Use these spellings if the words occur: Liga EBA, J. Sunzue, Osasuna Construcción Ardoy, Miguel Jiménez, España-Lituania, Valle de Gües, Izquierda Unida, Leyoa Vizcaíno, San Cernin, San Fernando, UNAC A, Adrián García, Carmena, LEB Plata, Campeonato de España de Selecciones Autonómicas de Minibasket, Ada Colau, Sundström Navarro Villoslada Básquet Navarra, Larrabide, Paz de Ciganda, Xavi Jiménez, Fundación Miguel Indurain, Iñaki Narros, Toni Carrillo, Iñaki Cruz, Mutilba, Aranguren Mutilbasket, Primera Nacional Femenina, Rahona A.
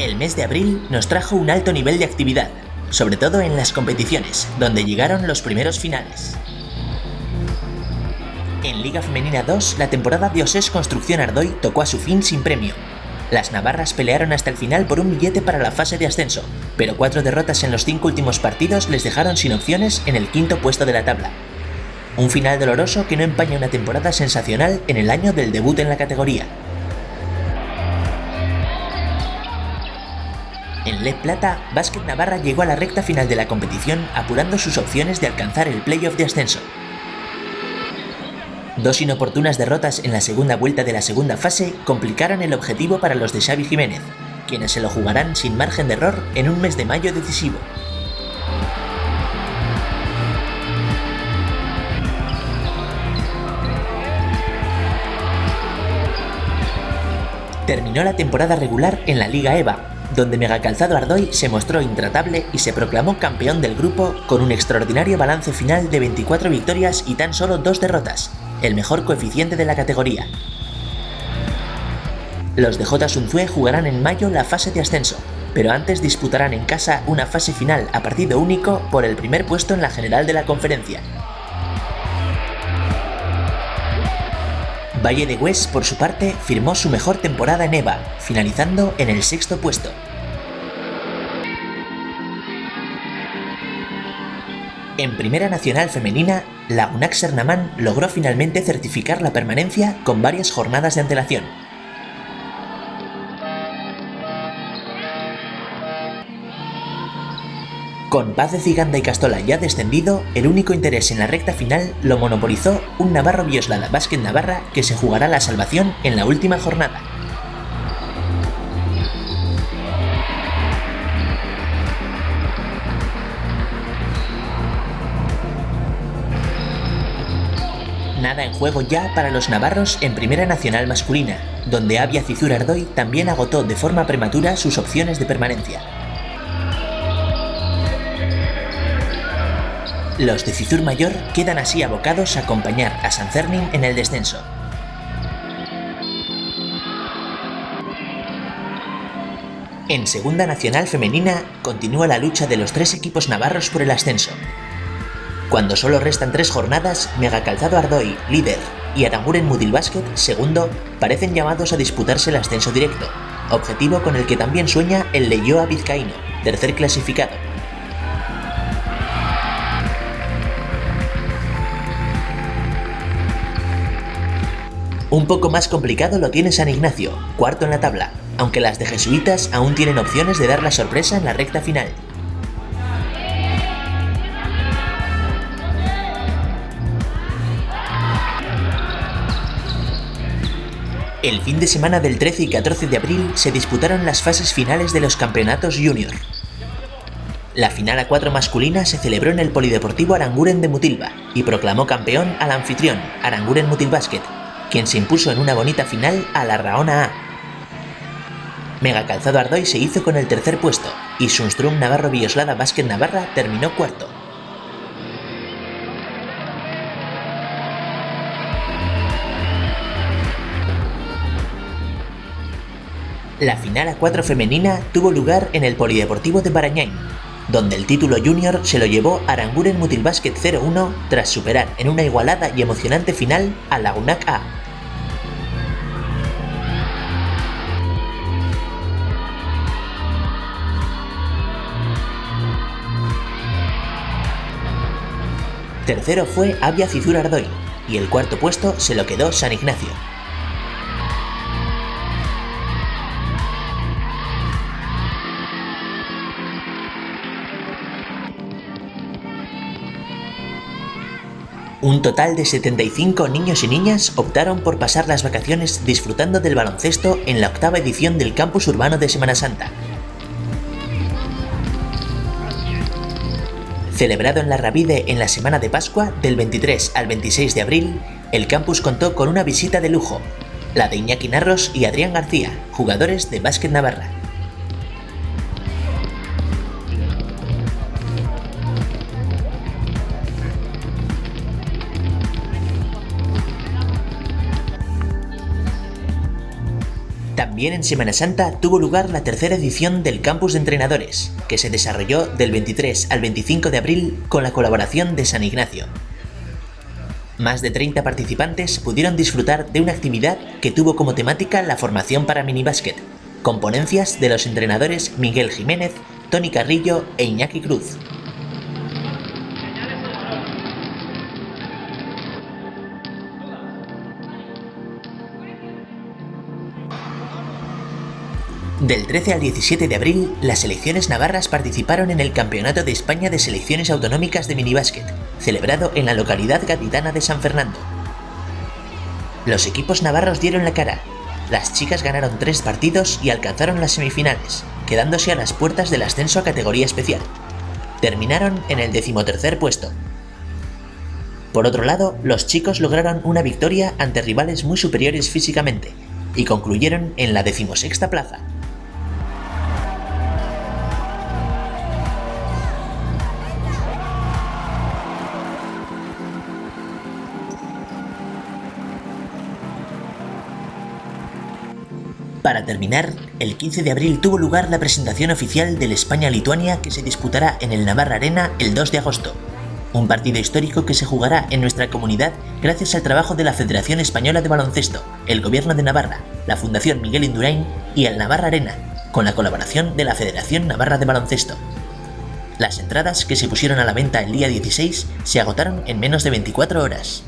El mes de abril nos trajo un alto nivel de actividad, sobre todo en las competiciones, donde llegaron los primeros finales. En Liga Femenina 2, la temporada de Osasuna Construcción Ardoy tocó a su fin sin premio. Las navarras pelearon hasta el final por un billete para la fase de ascenso, pero 4 derrotas en los 5 últimos partidos les dejaron sin opciones en el 5º puesto de la tabla. Un final doloroso que no empaña una temporada sensacional en el año del debut en la categoría. En LEB Plata, Básquet Navarra llegó a la recta final de la competición apurando sus opciones de alcanzar el playoff de ascenso. 2 inoportunas derrotas en la segunda vuelta de la segunda fase complicaron el objetivo para los de Xavi Jiménez, quienes se lo jugarán sin margen de error en un mes de mayo decisivo. Terminó la temporada regular en la Liga EBA, donde Mega Calzado Ardoi se mostró intratable y se proclamó campeón del grupo con un extraordinario balance final de 24 victorias y tan solo 2 derrotas, el mejor coeficiente de la categoría. Los de J. Sunzue jugarán en mayo la fase de ascenso, pero antes disputarán en casa una fase final a partido único por el primer puesto en la general de la conferencia. Valle de Gües, por su parte, firmó su mejor temporada en EBA, finalizando en el 6º puesto. En Primera Nacional Femenina, la Unax Sernamán logró finalmente certificar la permanencia con varias jornadas de antelación. Con Paz de Ciganda y Castola ya descendido, el único interés en la recta final lo monopolizó un Navarro Villoslada Básquet Navarra que se jugará la salvación en la última jornada. Nada en juego ya para los navarros en Primera Nacional masculina, donde Abia Cizur Ardoi también agotó de forma prematura sus opciones de permanencia. Los de Cizur Mayor quedan así abocados a acompañar a San Cernin en el descenso. En Segunda Nacional Femenina continúa la lucha de los 3 equipos navarros por el ascenso. Cuando solo restan 3 jornadas, Mega Calzado Ardoi, líder, y Aranguren Mutilbasket, segundo, parecen llamados a disputarse el ascenso directo, objetivo con el que también sueña el Leyoa Vizcaíno, tercer clasificado. Un poco más complicado lo tiene San Ignacio, cuarto en la tabla, aunque las de Jesuitas aún tienen opciones de dar la sorpresa en la recta final. El fin de semana del 13 y 14 de abril se disputaron las fases finales de los campeonatos junior. La final A4 masculina se celebró en el Polideportivo Aranguren de Mutilba y proclamó campeón al anfitrión, Aranguren Mutilbasket, quien se impuso en una bonita final a la Rahona A. Mega Calzado Ardoi se hizo con el tercer puesto y Sundström Navarro Villoslada Básquet Navarra terminó cuarto. La final A4 femenina tuvo lugar en el Polideportivo de Barañáin, donde el título junior se lo llevó Aranguren Mutilbasket 0-1 tras superar en una igualada y emocionante final a la UNAC A. Tercero fue Abia Cizur Ardoi y el cuarto puesto se lo quedó San Ignacio. Un total de 75 niños y niñas optaron por pasar las vacaciones disfrutando del baloncesto en la 8ª edición del Campus Urbano de Semana Santa. Celebrado en Larrabide en la semana de Pascua, del 23 al 26 de abril, el campus contó con una visita de lujo, la de Iñaki Narros y Adrián García, jugadores de Básquet Navarra. También en Semana Santa tuvo lugar la tercera edición del Campus de Entrenadores, que se desarrolló del 23 al 25 de abril con la colaboración de San Ignacio. Más de 30 participantes pudieron disfrutar de una actividad que tuvo como temática la formación para minibásquet, con ponencias de los entrenadores Miguel Jiménez, Toni Carrillo e Iñaki Cruz. Del 13 al 17 de abril, las selecciones navarras participaron en el Campeonato de España de Selecciones Autonómicas de Minibasket, celebrado en la localidad gaditana de San Fernando. Los equipos navarros dieron la cara. Las chicas ganaron 3 partidos y alcanzaron las semifinales, quedándose a las puertas del ascenso a categoría especial. Terminaron en el 13º puesto. Por otro lado, los chicos lograron una victoria ante rivales muy superiores físicamente y concluyeron en la 16ª plaza. Para terminar, el 15 de abril tuvo lugar la presentación oficial del España-Lituania, que se disputará en el Navarra Arena el 2 de agosto. Un partido histórico que se jugará en nuestra comunidad gracias al trabajo de la Federación Española de Baloncesto, el Gobierno de Navarra, la Fundación Miguel Indurain y el Navarra Arena, con la colaboración de la Federación Navarra de Baloncesto. Las entradas, que se pusieron a la venta el día 16, se agotaron en menos de 24 horas.